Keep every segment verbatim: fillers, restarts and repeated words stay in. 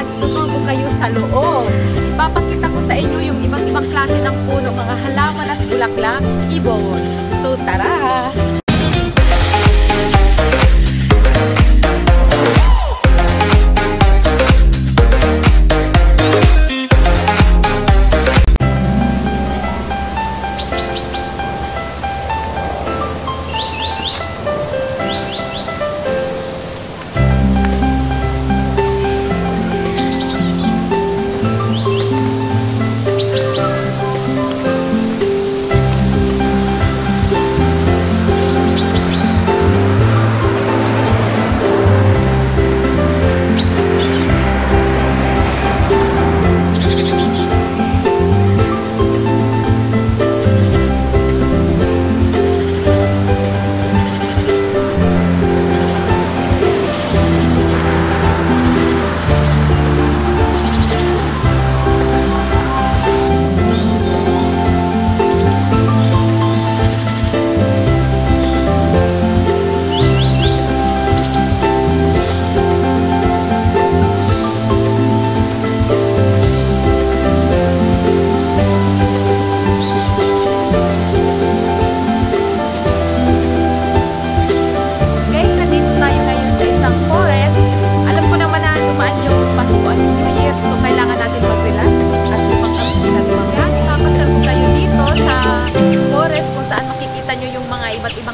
at tutubo kayo sa loob. Ipapakita ko sa inyo yung ibang-ibang klase ng puno, mga halaman at bulaklak, ibon. So tara!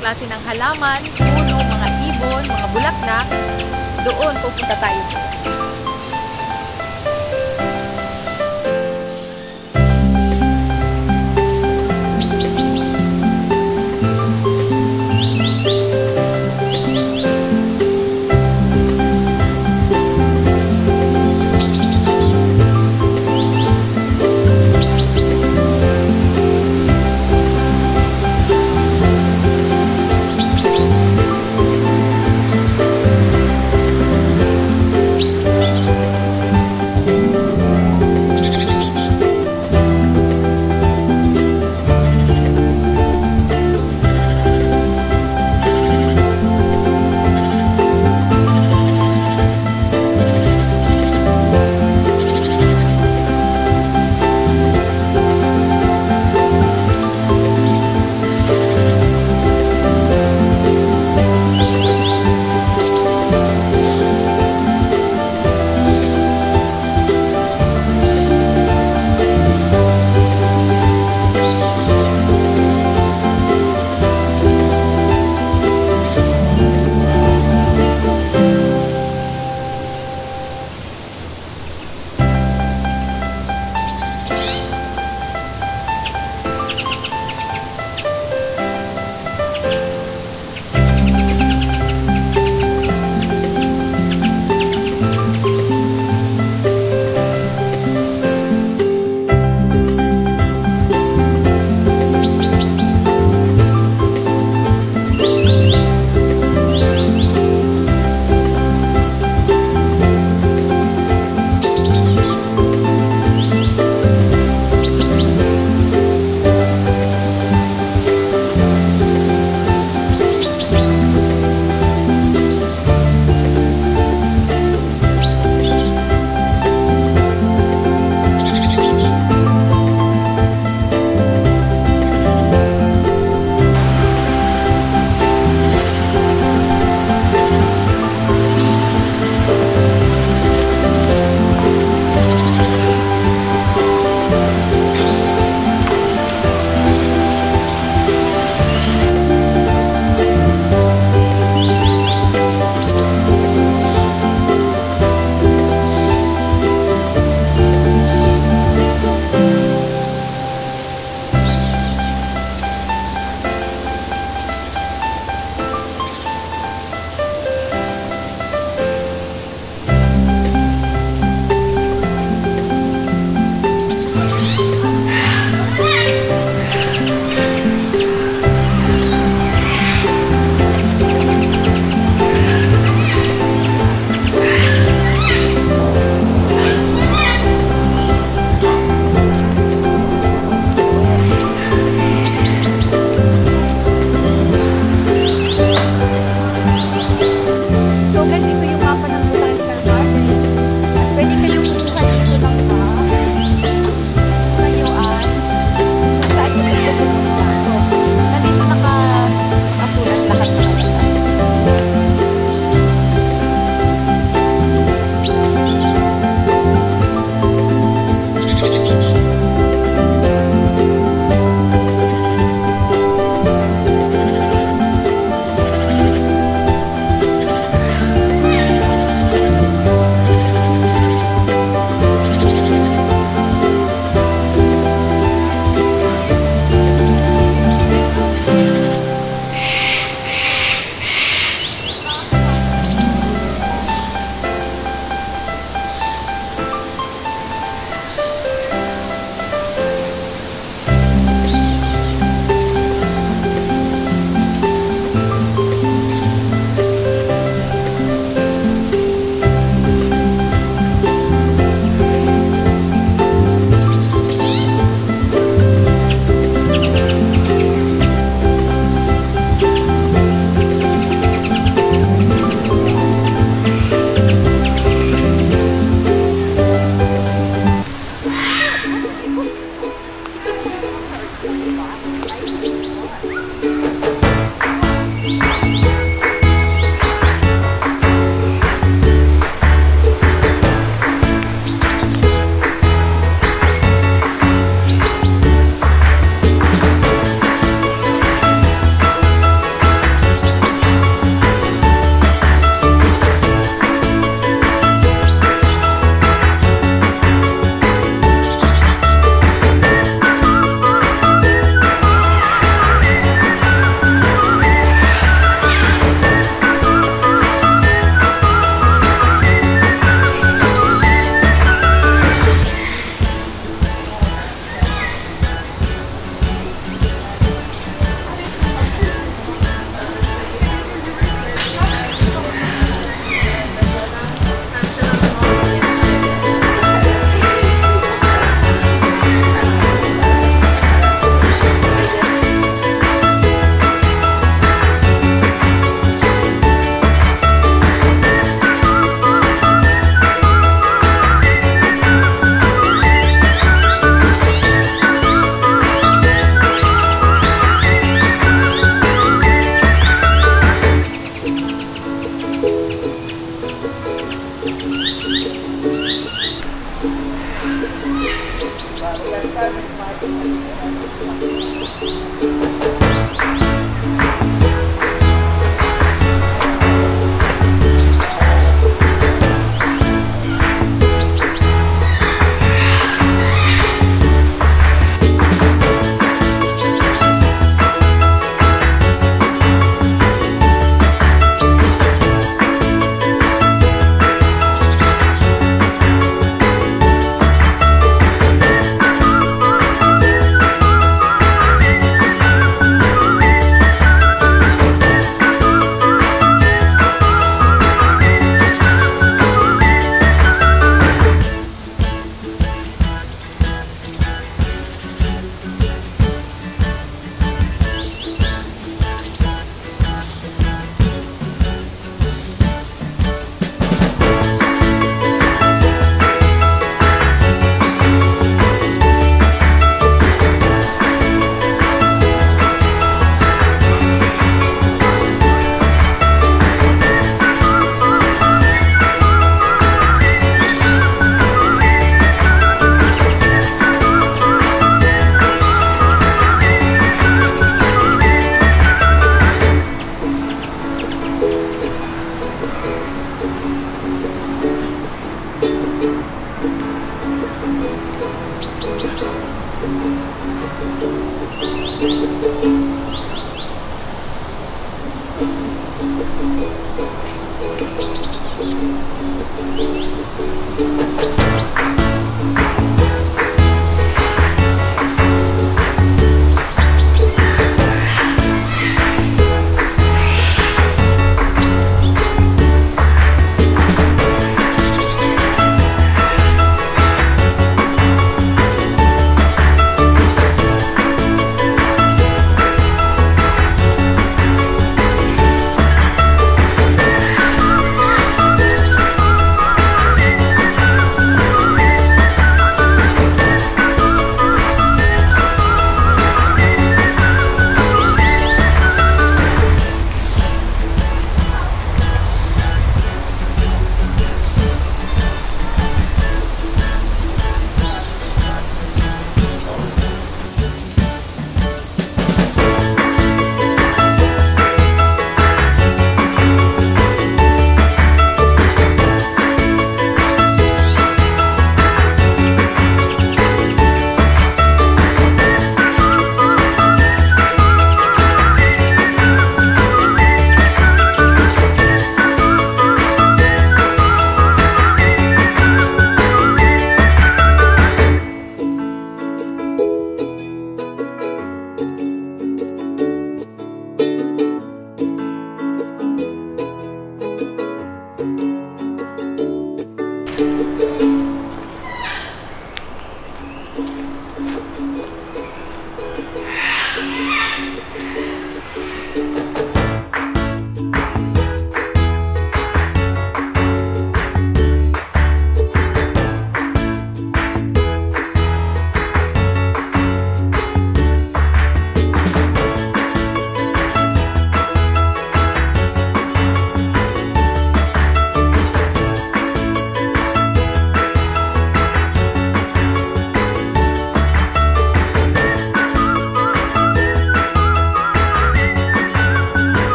Klase ng halaman, puno, mga ibon, mga bulaklak, doon pupunta tayo. Bye.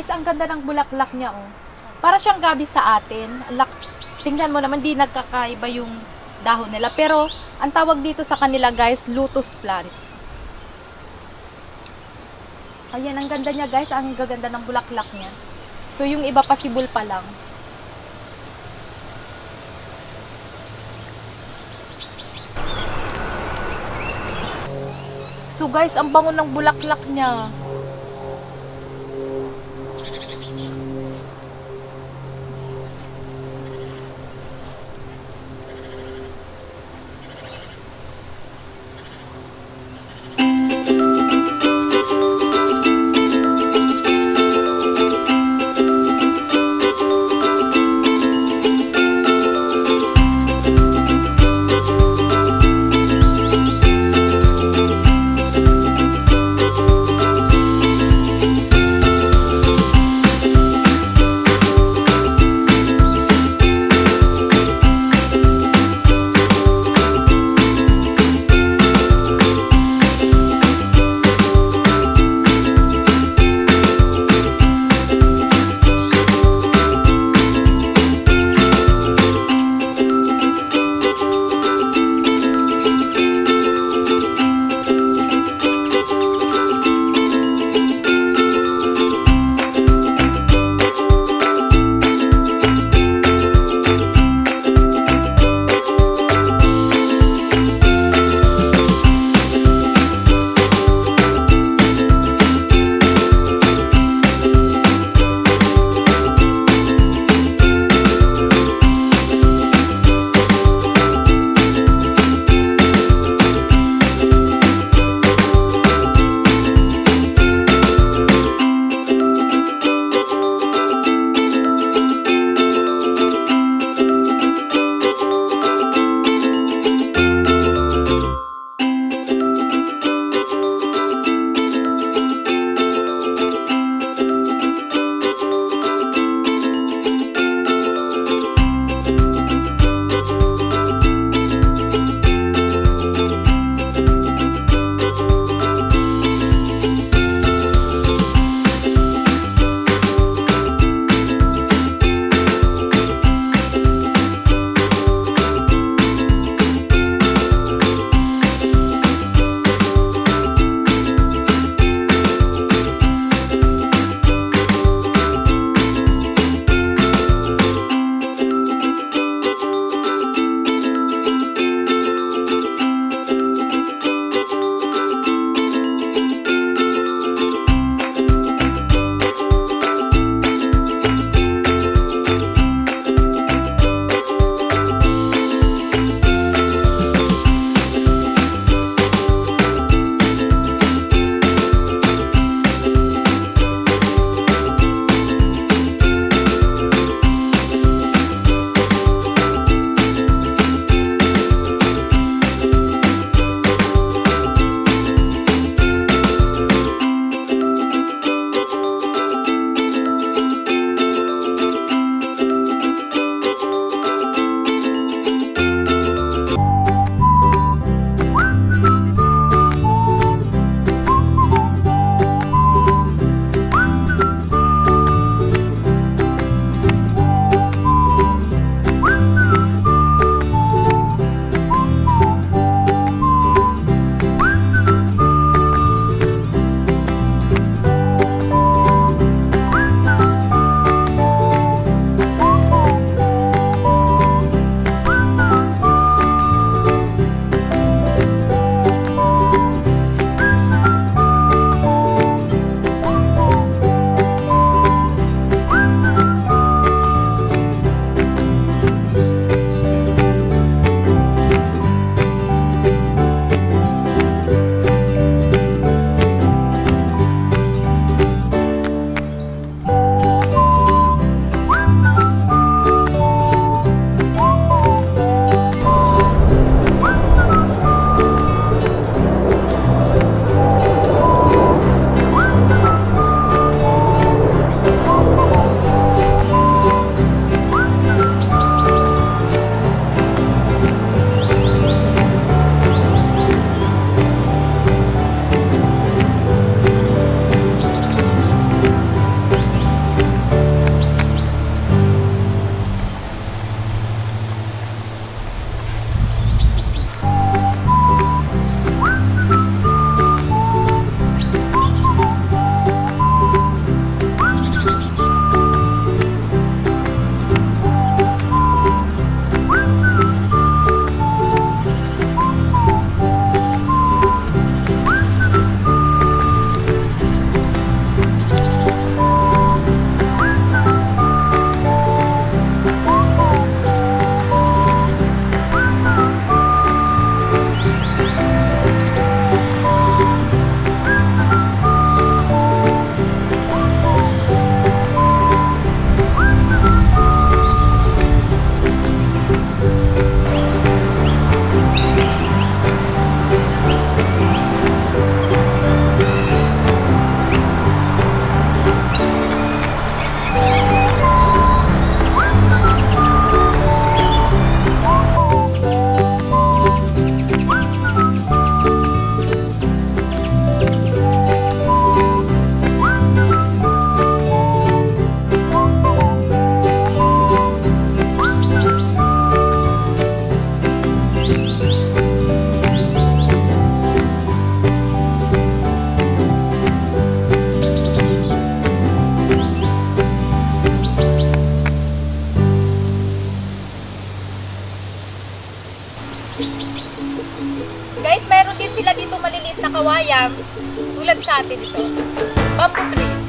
guys, ang ganda ng bulaklak niya, oh. Para siyang gabi sa atin. Tingnan mo naman, di nagkakaiba yung dahon nila. Pero, ang tawag dito sa kanila, guys, lotus plant. Ayan, ang ganda niya, guys. Ang gaganda ng bulaklak niya. So, yung iba pasibol pa lang. So, guys, ang bango ng bulaklak niya. Tulad sa atin ito, bamboo trees.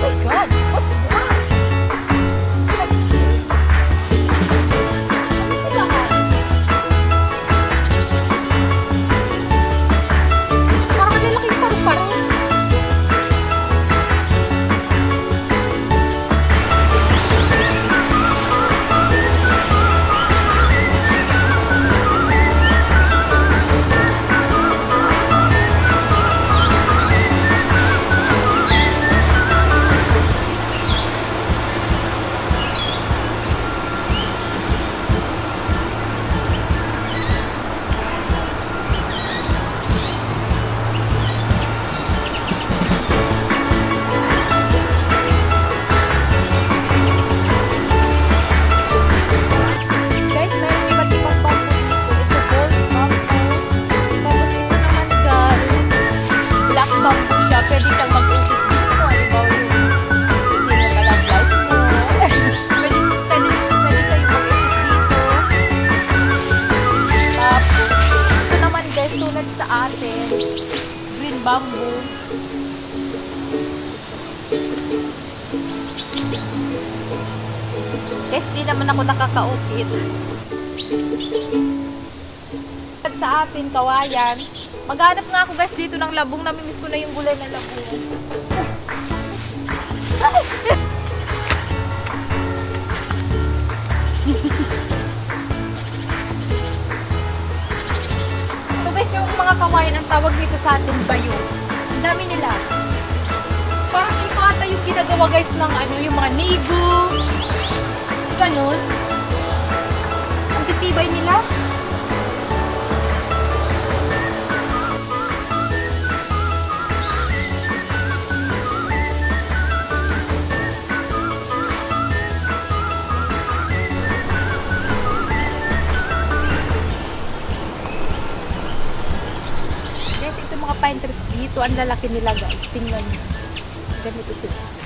Oh God, what's that? Let's see. Ano ito lahat? Parang nalaking paru-paro. Pwede kang mag-usip dito kung ano ba yung sino ka lang life mo. Pwede, pwede, pwede kayo mag-usip dito. Tapos, ito naman guys, tulad sa atin, green bamboo. Guys, di naman ako nakakautit. Sa atin, kawayan. Maghanap nga ako guys dito ng labong. Namimiss ko na yung gulay na labong. So guys, yung mga kawayan, ang tawag nito sa atin, bayo. Ang dami nila. Parang ito ata yung ginagawa guys ng ano, yung mga nigo. Ganun. Ang titibay nila. Pine trees dito, ang lalaki nila guys, tingnan nyo, ganito sila.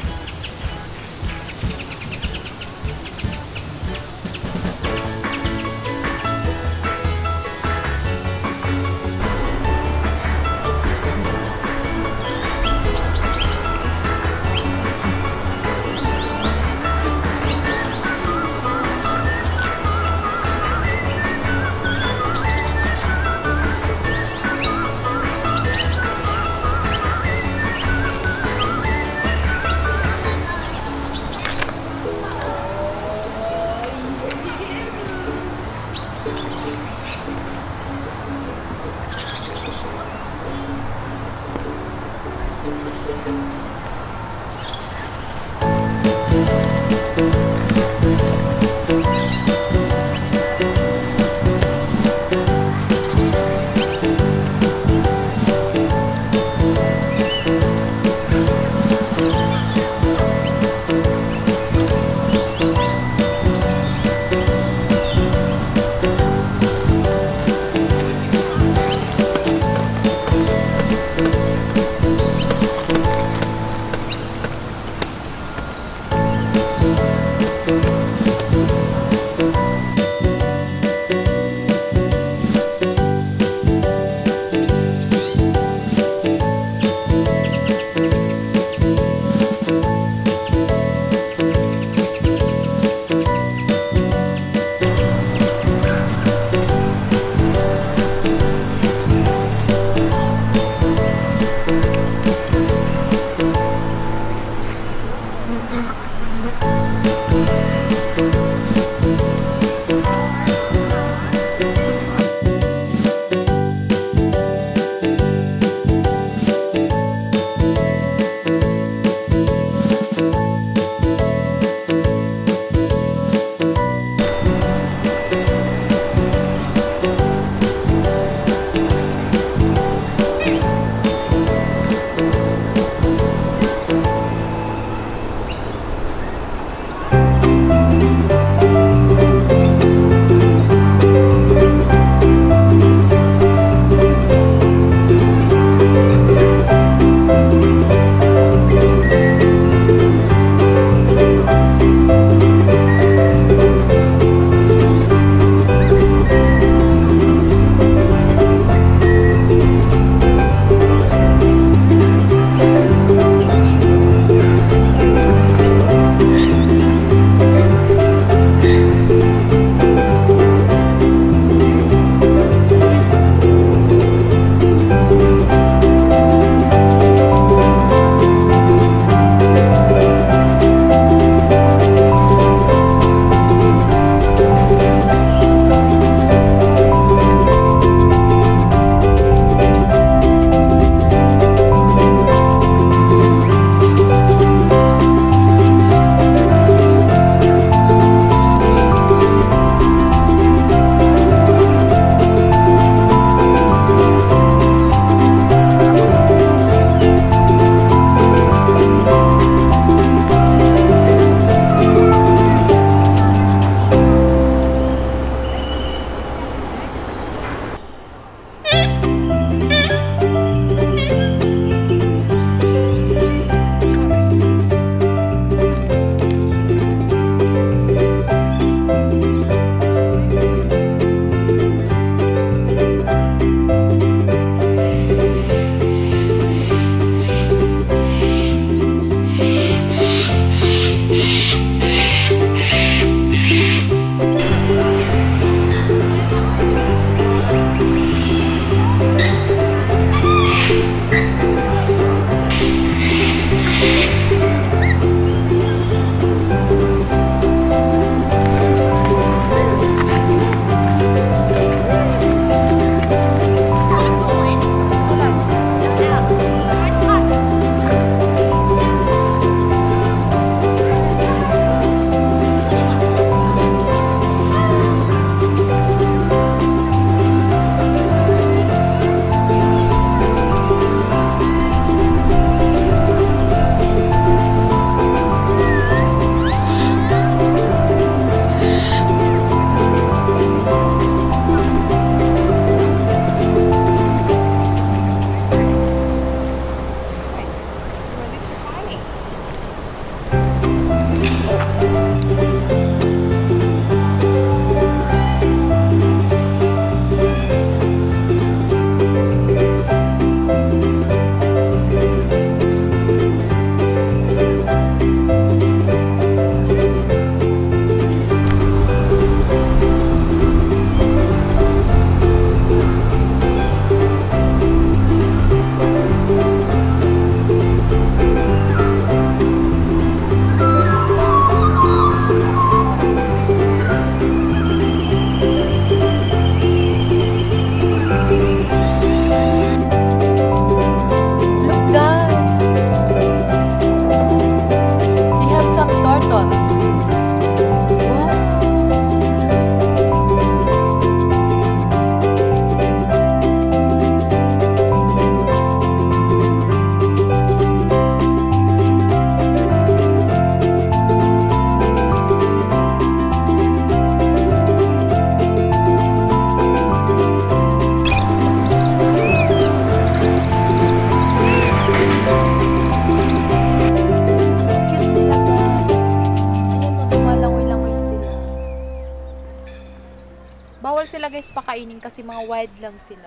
Bawal sila guys pakainin kasi mga wild lang sila.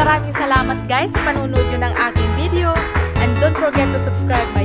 Maraming salamat guys sa panunod nyo ng aking video, and don't forget to subscribe.